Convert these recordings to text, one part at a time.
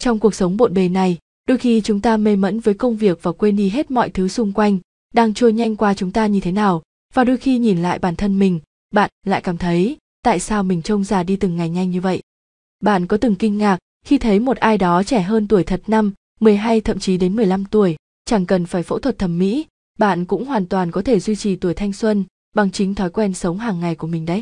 Trong cuộc sống bộn bề này, đôi khi chúng ta mê mẩn với công việc và quên đi hết mọi thứ xung quanh đang trôi nhanh qua chúng ta như thế nào, và đôi khi nhìn lại bản thân mình, bạn lại cảm thấy tại sao mình trông già đi từng ngày nhanh như vậy. Bạn có từng kinh ngạc khi thấy một ai đó trẻ hơn tuổi thật năm, 10 hay thậm chí đến 15 tuổi, chẳng cần phải phẫu thuật thẩm mỹ, bạn cũng hoàn toàn có thể duy trì tuổi thanh xuân bằng chính thói quen sống hàng ngày của mình đấy.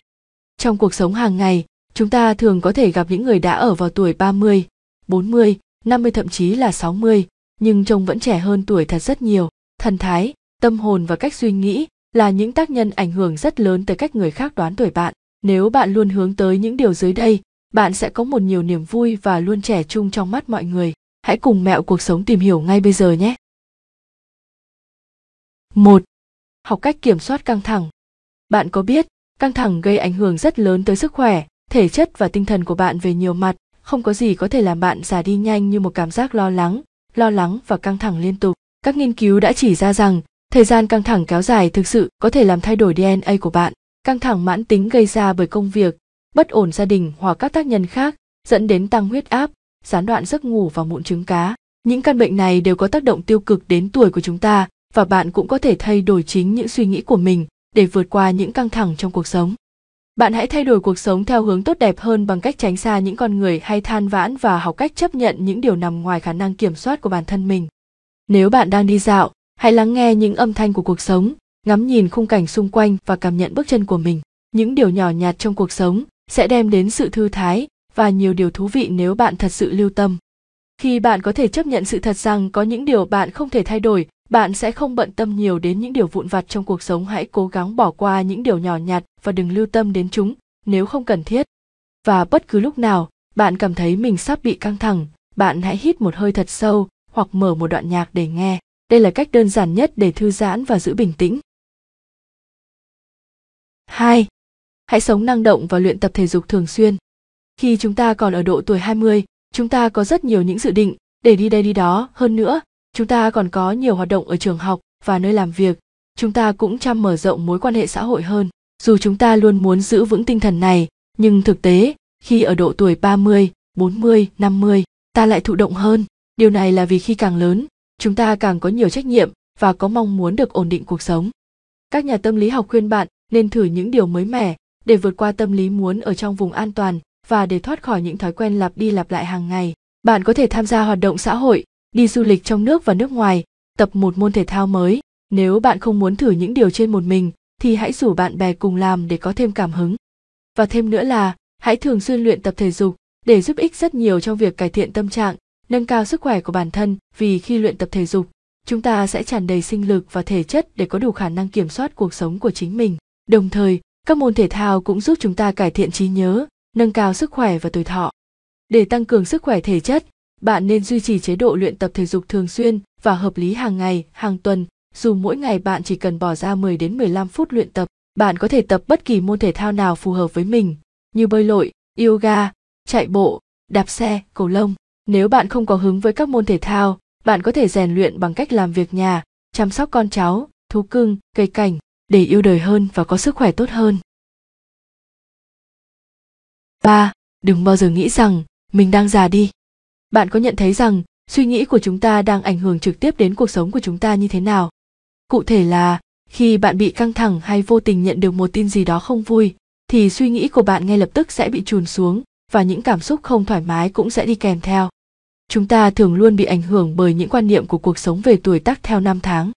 Trong cuộc sống hàng ngày, chúng ta thường có thể gặp những người đã ở vào tuổi 30, 40, 50 thậm chí là 60, nhưng trông vẫn trẻ hơn tuổi thật rất nhiều. Thần thái, tâm hồn và cách suy nghĩ là những tác nhân ảnh hưởng rất lớn tới cách người khác đoán tuổi bạn. Nếu bạn luôn hướng tới những điều dưới đây, bạn sẽ có một nhiều niềm vui và luôn trẻ trung trong mắt mọi người. Hãy cùng Mẹo Cuộc Sống tìm hiểu ngay bây giờ nhé! 1. Học cách kiểm soát căng thẳng. Bạn có biết, căng thẳng gây ảnh hưởng rất lớn tới sức khỏe, thể chất và tinh thần của bạn về nhiều mặt. Không có gì có thể làm bạn già đi nhanh như một cảm giác lo lắng và căng thẳng liên tục. Các nghiên cứu đã chỉ ra rằng, thời gian căng thẳng kéo dài thực sự có thể làm thay đổi DNA của bạn. Căng thẳng mãn tính gây ra bởi công việc, bất ổn gia đình hoặc các tác nhân khác dẫn đến tăng huyết áp, gián đoạn giấc ngủ và mụn trứng cá. Những căn bệnh này đều có tác động tiêu cực đến tuổi của chúng ta, và bạn cũng có thể thay đổi chính những suy nghĩ của mình để vượt qua những căng thẳng trong cuộc sống. Bạn hãy thay đổi cuộc sống theo hướng tốt đẹp hơn bằng cách tránh xa những con người hay than vãn và học cách chấp nhận những điều nằm ngoài khả năng kiểm soát của bản thân mình. Nếu bạn đang đi dạo, hãy lắng nghe những âm thanh của cuộc sống, ngắm nhìn khung cảnh xung quanh và cảm nhận bước chân của mình. Những điều nhỏ nhặt trong cuộc sống sẽ đem đến sự thư thái và nhiều điều thú vị nếu bạn thật sự lưu tâm. Khi bạn có thể chấp nhận sự thật rằng có những điều bạn không thể thay đổi, bạn sẽ không bận tâm nhiều đến những điều vụn vặt trong cuộc sống. Hãy cố gắng bỏ qua những điều nhỏ nhặt và đừng lưu tâm đến chúng nếu không cần thiết. Và bất cứ lúc nào bạn cảm thấy mình sắp bị căng thẳng, bạn hãy hít một hơi thật sâu hoặc mở một đoạn nhạc để nghe. Đây là cách đơn giản nhất để thư giãn và giữ bình tĩnh. 2. Hãy sống năng động và luyện tập thể dục thường xuyên. Khi chúng ta còn ở độ tuổi 20, chúng ta có rất nhiều những dự định để đi đây đi đó. Hơn nữa, chúng ta còn có nhiều hoạt động ở trường học và nơi làm việc. Chúng ta cũng chăm mở rộng mối quan hệ xã hội hơn. Dù chúng ta luôn muốn giữ vững tinh thần này, nhưng thực tế, khi ở độ tuổi 30, 40, 50, ta lại thụ động hơn. Điều này là vì khi càng lớn, chúng ta càng có nhiều trách nhiệm và có mong muốn được ổn định cuộc sống. Các nhà tâm lý học khuyên bạn nên thử những điều mới mẻ để vượt qua tâm lý muốn ở trong vùng an toàn và để thoát khỏi những thói quen lặp đi lặp lại hàng ngày. Bạn có thể tham gia hoạt động xã hội, đi du lịch trong nước và nước ngoài, tập một môn thể thao mới. Nếu bạn không muốn thử những điều trên một mình, thì hãy rủ bạn bè cùng làm để có thêm cảm hứng. Và thêm nữa là, hãy thường xuyên luyện tập thể dục để giúp ích rất nhiều trong việc cải thiện tâm trạng, nâng cao sức khỏe của bản thân, vì khi luyện tập thể dục, chúng ta sẽ tràn đầy sinh lực và thể chất để có đủ khả năng kiểm soát cuộc sống của chính mình. Đồng thời, các môn thể thao cũng giúp chúng ta cải thiện trí nhớ, nâng cao sức khỏe và tuổi thọ. Để tăng cường sức khỏe thể chất, bạn nên duy trì chế độ luyện tập thể dục thường xuyên và hợp lý hàng ngày, hàng tuần. Dù mỗi ngày bạn chỉ cần bỏ ra 10 đến 15 phút luyện tập, bạn có thể tập bất kỳ môn thể thao nào phù hợp với mình, như bơi lội, yoga, chạy bộ, đạp xe, cầu lông. Nếu bạn không có hứng với các môn thể thao, bạn có thể rèn luyện bằng cách làm việc nhà, chăm sóc con cháu, thú cưng, cây cảnh, để yêu đời hơn và có sức khỏe tốt hơn. 3. Đừng bao giờ nghĩ rằng mình đang già đi. Bạn có nhận thấy rằng suy nghĩ của chúng ta đang ảnh hưởng trực tiếp đến cuộc sống của chúng ta như thế nào? Cụ thể là, khi bạn bị căng thẳng hay vô tình nhận được một tin gì đó không vui, thì suy nghĩ của bạn ngay lập tức sẽ bị chùn xuống và những cảm xúc không thoải mái cũng sẽ đi kèm theo. Chúng ta thường luôn bị ảnh hưởng bởi những quan niệm của cuộc sống về tuổi tác theo năm tháng.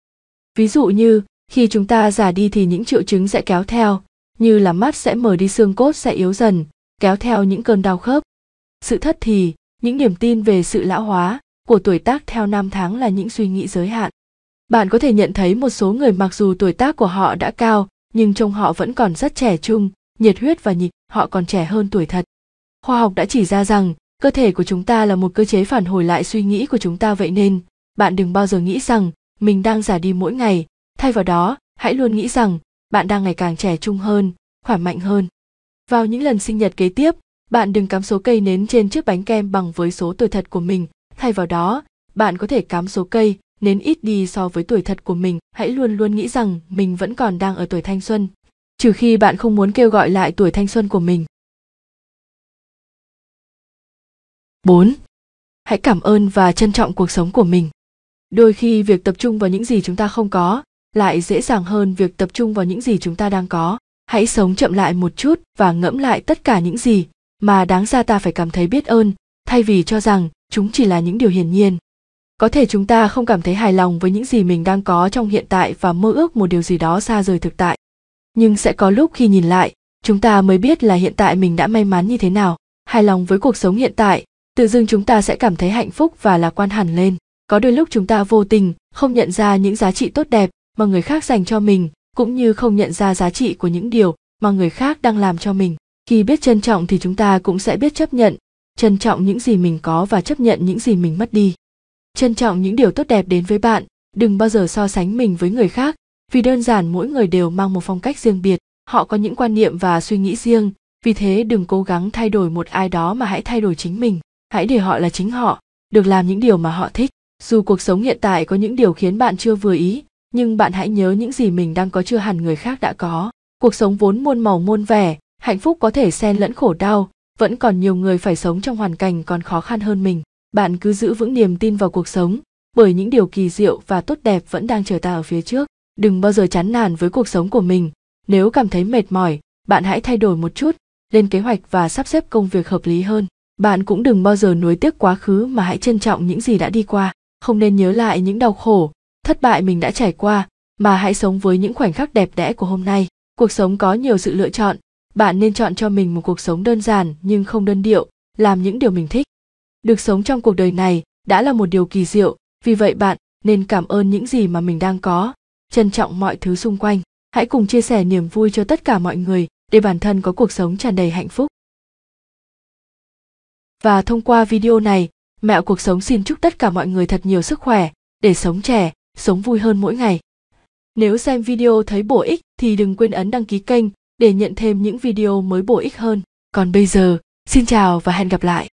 Ví dụ như, khi chúng ta già đi thì những triệu chứng sẽ kéo theo, như là mắt sẽ mờ đi, xương cốt sẽ yếu dần, kéo theo những cơn đau khớp. Sự thật thì, những niềm tin về sự lão hóa của tuổi tác theo năm tháng là những suy nghĩ giới hạn. Bạn có thể nhận thấy một số người mặc dù tuổi tác của họ đã cao, nhưng trông họ vẫn còn rất trẻ trung, nhiệt huyết và nhịp, họ còn trẻ hơn tuổi thật. Khoa học đã chỉ ra rằng, cơ thể của chúng ta là một cơ chế phản hồi lại suy nghĩ của chúng ta, vậy nên, bạn đừng bao giờ nghĩ rằng mình đang già đi mỗi ngày, thay vào đó, hãy luôn nghĩ rằng bạn đang ngày càng trẻ trung hơn, khỏe mạnh hơn. Vào những lần sinh nhật kế tiếp, bạn đừng cắm số cây nến trên chiếc bánh kem bằng với số tuổi thật của mình, thay vào đó, bạn có thể cắm số cây nến ít đi so với tuổi thật của mình. Hãy luôn nghĩ rằng mình vẫn còn đang ở tuổi thanh xuân, trừ khi bạn không muốn kêu gọi lại tuổi thanh xuân của mình. 4. Hãy cảm ơn và trân trọng cuộc sống của mình. Đôi khi việc tập trung vào những gì chúng ta không có lại dễ dàng hơn việc tập trung vào những gì chúng ta đang có. Hãy sống chậm lại một chút và ngẫm lại tất cả những gì mà đáng ra ta phải cảm thấy biết ơn, thay vì cho rằng chúng chỉ là những điều hiển nhiên. Có thể chúng ta không cảm thấy hài lòng với những gì mình đang có trong hiện tại và mơ ước một điều gì đó xa rời thực tại. Nhưng sẽ có lúc khi nhìn lại, chúng ta mới biết là hiện tại mình đã may mắn như thế nào. Hài lòng với cuộc sống hiện tại, tự dưng chúng ta sẽ cảm thấy hạnh phúc và lạc quan hẳn lên. Có đôi lúc chúng ta vô tình không nhận ra những giá trị tốt đẹp mà người khác dành cho mình, cũng như không nhận ra giá trị của những điều mà người khác đang làm cho mình. Khi biết trân trọng thì chúng ta cũng sẽ biết chấp nhận, trân trọng những gì mình có và chấp nhận những gì mình mất đi. Trân trọng những điều tốt đẹp đến với bạn, đừng bao giờ so sánh mình với người khác, vì đơn giản mỗi người đều mang một phong cách riêng biệt, họ có những quan niệm và suy nghĩ riêng, vì thế đừng cố gắng thay đổi một ai đó mà hãy thay đổi chính mình. Hãy để họ là chính họ, được làm những điều mà họ thích. Dù cuộc sống hiện tại có những điều khiến bạn chưa vừa ý, nhưng bạn hãy nhớ những gì mình đang có chưa hẳn người khác đã có. Cuộc sống vốn muôn màu muôn vẻ, hạnh phúc có thể xen lẫn khổ đau, vẫn còn nhiều người phải sống trong hoàn cảnh còn khó khăn hơn mình. Bạn cứ giữ vững niềm tin vào cuộc sống, bởi những điều kỳ diệu và tốt đẹp vẫn đang chờ ta ở phía trước. Đừng bao giờ chán nản với cuộc sống của mình. Nếu cảm thấy mệt mỏi, bạn hãy thay đổi một chút, lên kế hoạch và sắp xếp công việc hợp lý hơn. Bạn cũng đừng bao giờ nuối tiếc quá khứ mà hãy trân trọng những gì đã đi qua. Không nên nhớ lại những đau khổ, thất bại mình đã trải qua, mà hãy sống với những khoảnh khắc đẹp đẽ của hôm nay. Cuộc sống có nhiều sự lựa chọn, bạn nên chọn cho mình một cuộc sống đơn giản nhưng không đơn điệu, làm những điều mình thích. Được sống trong cuộc đời này đã là một điều kỳ diệu, vì vậy bạn nên cảm ơn những gì mà mình đang có, trân trọng mọi thứ xung quanh. Hãy cùng chia sẻ niềm vui cho tất cả mọi người để bản thân có cuộc sống tràn đầy hạnh phúc. Và thông qua video này, Mẹo Cuộc Sống xin chúc tất cả mọi người thật nhiều sức khỏe để sống trẻ, sống vui hơn mỗi ngày. Nếu xem video thấy bổ ích thì đừng quên ấn đăng ký kênh để nhận thêm những video mới bổ ích hơn. Còn bây giờ, xin chào và hẹn gặp lại!